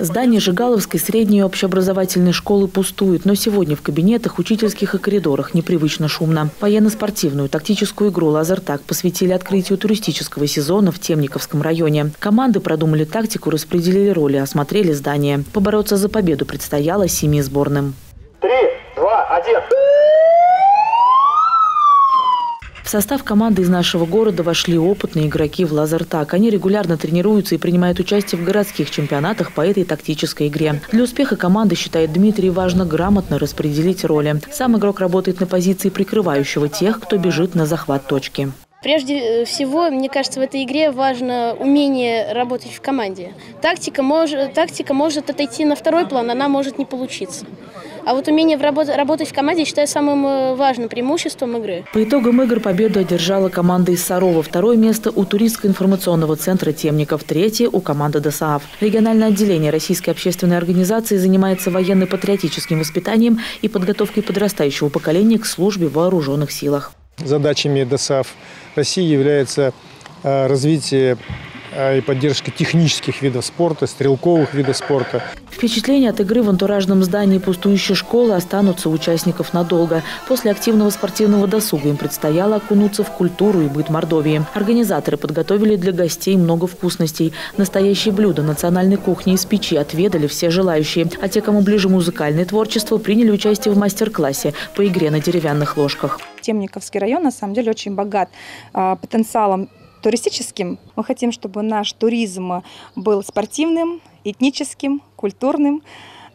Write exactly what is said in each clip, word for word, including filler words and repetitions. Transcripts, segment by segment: Здание Жигаловской средней общеобразовательной школы пустует, но сегодня в кабинетах, учительских и коридорах непривычно шумно. Военно-спортивную тактическую игру «Лазертаг» посвятили открытию туристического сезона в Темниковском районе. Команды продумали тактику, распределили роли, осмотрели здание. Побороться за победу предстояло семи сборным. Три, два, один. В состав команды из нашего города вошли опытные игроки в «Лазертаг». Они регулярно тренируются и принимают участие в городских чемпионатах по этой тактической игре. Для успеха команды, считает Дмитрий, важно грамотно распределить роли. Сам игрок работает на позиции прикрывающего тех, кто бежит на захват точки. Прежде всего, мне кажется, в этой игре важно умение работать в команде. Тактика может, тактика может отойти на второй план, она может не получиться. А вот умение работать в команде, я считаю, самым важным преимуществом игры. По итогам игр победу одержала команда из Сарова. Второе место у туристско-информационного центра Темников. Третье у команды ДОСААФ. Региональное отделение российской общественной организации занимается военно-патриотическим воспитанием и подготовкой подрастающего поколения к службе в вооруженных силах. Задачами ДОСААФ России является развитие и поддержки технических видов спорта, стрелковых видов спорта. Впечатления от игры в антуражном здании пустующей школы останутся у участников надолго. После активного спортивного досуга им предстояло окунуться в культуру и быт Мордовии. Организаторы подготовили для гостей много вкусностей. Настоящие блюда национальной кухни из печи отведали все желающие. А те, кому ближе музыкальное творчество, приняли участие в мастер-классе по игре на деревянных ложках. Темниковский район на самом деле очень богат потенциалом туристическим. Мы хотим, чтобы наш туризм был спортивным, этническим, культурным,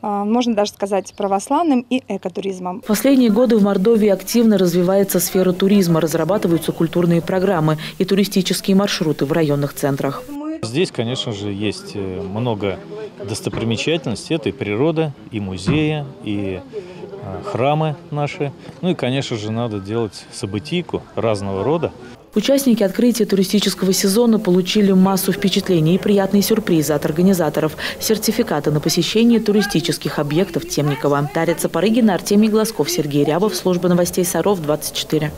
можно даже сказать, православным и экотуризмом. В последние годы в Мордовии активно развивается сфера туризма, разрабатываются культурные программы и туристические маршруты в районных центрах. Здесь, конечно же, есть много достопримечательностей. Это и природа, и музеи, и храмы наши. Ну и, конечно же, надо делать событийку разного рода. Участники открытия туристического сезона получили массу впечатлений и приятные сюрпризы от организаторов. Сертификаты на посещение туристических объектов Темникова. Тарица Парыгина, Артемий Глазков, Сергей Рябов. Служба новостей Саров двадцать четыре.